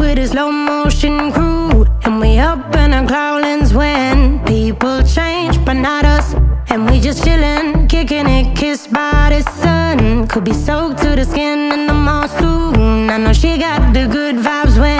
with a slow motion crew, and we up in our growlings when people change, but not us. And we just chillin', kicking it, kissed by the sun. Could be soaked to the skin in the mall soon. I know she got the good vibes when